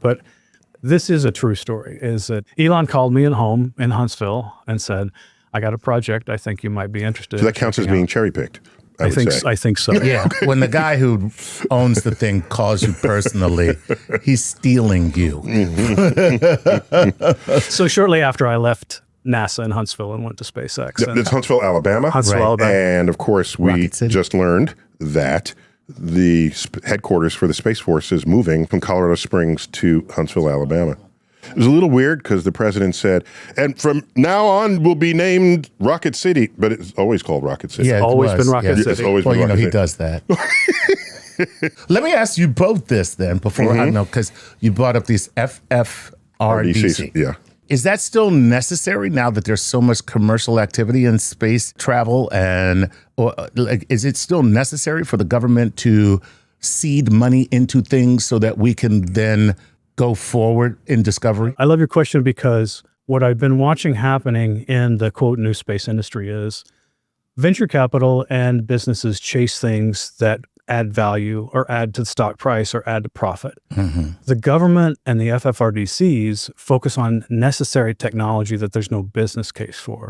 But this is a true story, is that Elon called me at home in Huntsville and said, I got a project I think you might be interested in. So that counts as being cherry-picked, I think so. Yeah, when the guy who owns the thing calls you personally, he's stealing you. So shortly after I left NASA in Huntsville and went to SpaceX. Yep, it's Huntsville, Alabama. Huntsville, Alabama. And of course, we just learned that the headquarters for the Space Force is moving from Colorado Springs to Huntsville, Alabama. It was a little weird because the president said, and from now on we'll be named Rocket City, but it's always called Rocket City. Yeah, it's always been Rocket City. It's always been Rocket City. He does that. Let me ask you both this then, before, I don't know, because you brought up these FFRDCs. Yeah. Is that still necessary now that there's so much commercial activity in space travel? And like, is it still necessary for the government to seed money into things so that we can then go forward in discovery? I love your question, because what I've been watching happening in the quote new space industry is venture capital and businesses chase things that add value or add to the stock price or add to profit. The government and the FFRDCs focus on necessary technology that there's no business case for.